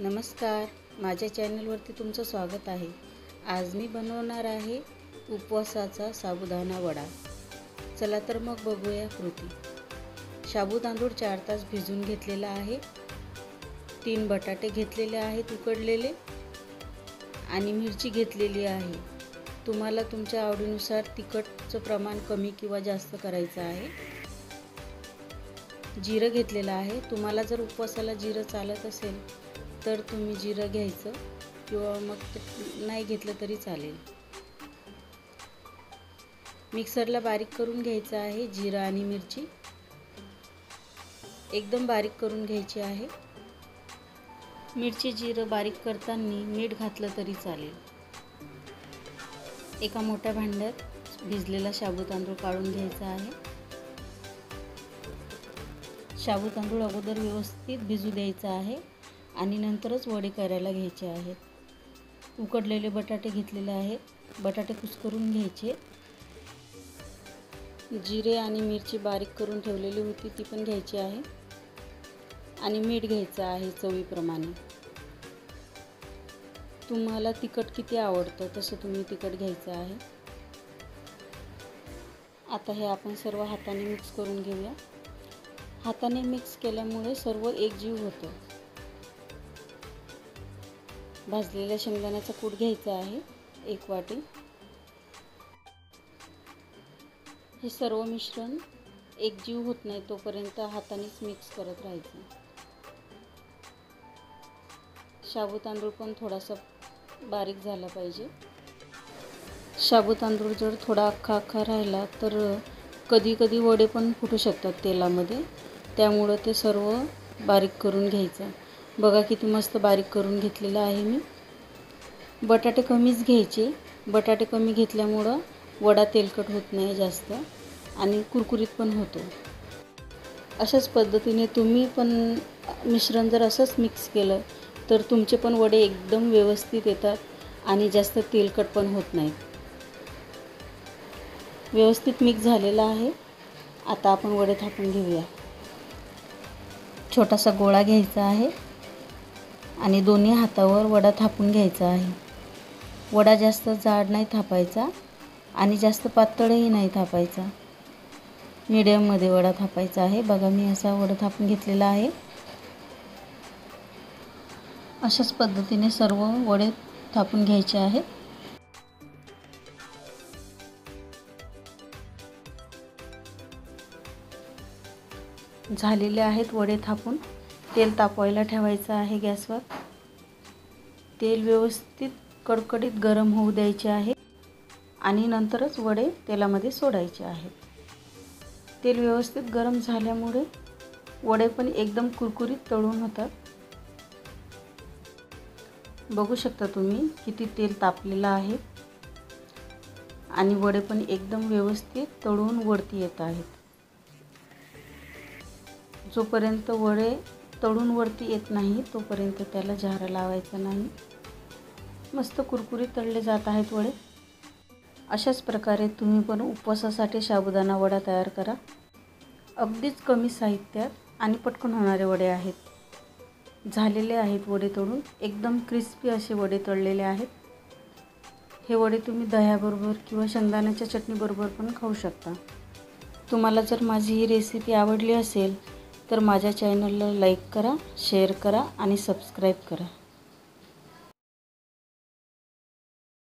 नमस्कार, माझ्या चॅनलवरती तुमचं स्वागत आहे। आज मी बनवणार आहे उपवासाचा साबुदाणा वडा। चला तर मग बघूया कृती। शाबू तांदूळ 4 तास भिजून घेतलेला आहे। 3 बटाटे घेतलेले आहेत उकडलेले आणि मिरची घेतलेली आहे। तुम्हाला तुमच्या आवडीनुसार तिखटचं प्रमाण कमी किंवा जास्त करायचं आहे। जिरे घेतलेला आहे। तुम्हाला जर उपवासाला जिरे चालत असेल तर तुम्ही जिरे घ्यायचं किंवा मग नाही घेतलं तरी चालेल। मिक्सरला बारीक करून घ्यायचं आहे। जिरा आणि मिरची एकदम बारीक करून घ्यायची आहे। मिरची जिरे बारीक करताना मीठ घातलं तरी चालेल। एका मोठ्या भांड्यात भिजलेला शाबू तांदूळ काढून घ्यायचा आहे। शाबू तांदूळ अगोदर व्यवस्थित भिजू द्यायचा आहे आणि नंतरच वडे करायला घ्यायचे आहेत। उकडलेले बटाटे घेतलेले आहेत। बटाटे कुस्करून घ्यायचे। जिरे आणि मिरची बारीक करून ठेवलेली होती ती पण घ्यायची आहे आणि मीठ घ्यायचं आहे चवीप्रमाणे। तुम्हाला तिखट किती आवडतं तसे तुम्ही तिखट घ्यायचं आहे। आता हे आपण सर्व हाताने मिक्स करून घेऊया। हाताने मिक्स केल्यामुळे सर्व एकजीव होतं। भाजलेल्या शेंगदाण्याचा कूट घ्यायचा आहे 1 वाटी। हे सर्व मिश्रण एकजीव होत नाही तोपर्यंत हातानेच मिक्स करत राहायचं। शाबू तांदूळ पण थोडासा बारीक झाला पाहिजे। शाबू तांदूळ जर थोडा अख्खा अख्खा राहिला तर कधी कधी वडे पण फुटू शकतात तेलामध्ये, त्यामुळे ते सर्व बारीक करून घ्यायचं। बघा किती मस्त बारीक करून घेतलेला आहे मी। बटाटे कमीच घ्यायचे। बटाटे कमी घेतल्यामुळे वडा तेलकट होत नाही जास्त आणि कुरकुरीत पण होतो। अशाच पद्धतीने तुम्ही पण मिश्रण जर असंच मिक्स केलं तर तुमचे पण वडे एकदम व्यवस्थित येतात आणि जास्त तेलकट पण होत नाहीत। व्यवस्थित मिक्स झालेला आहे। आता आपण वडे थापून घेऊया। छोटासा गोळा घ्यायचा आहे आणि दोन्ही हातावर वडा थापून घ्यायचा आहे। वडा जास्त जाड नाही थापायचा आणि जास्त पातळही नाही थापायचा। मीडियममध्ये वडा थापायचा आहे। बघा मी असा वडा थापून घेतलेला आहे। अशाच पद्धतीने सर्व वडे थापून घ्यायचे आहेत। झालेले आहेत वडे थापून। तेल तापवायला ठेवायचं आहे गॅसवर। तेल व्यवस्थित कडकडीत गरम होऊ द्यायचे आहे आणि नंतरच वडे तेलामध्ये सोडायचे आहेत। तेल व्यवस्थित गरम झाल्यामुळे वडे पण एकदम कुरकुरीत तळून होतात। बघू शकता तुम्ही किती तेल तापलेलं आहे आणि वडे पण एकदम व्यवस्थित तळून वरती येत आहेत। जोपर्यंत वडे तळून वरती येत नाही तोपर्यंत त्याला झारा लावायचा नाही। मस्त कुरकुरीत तळले जात आहेत वडे। अशाच प्रकारे तुम्ही पण उपवासासाठी साबुदाणा वडा तयार करा। अगदीच कमी साहित्यात आणि पटकन होणारे वडे आहेत। झालेले आहेत वडे तळून। एकदम क्रिस्पी असे वडे तळलेले आहेत। हे वडे तुम्ही दह्याबरोबर किंवा शेंगदाण्याच्या चटणीबरोबर पण खाऊ शकता। तुम्हाला जर माझी ही रेसिपी आवडली असेल तर माझ्या चॅनलला लाईक करा, शेअर करा आणि सबस्क्राईब करा।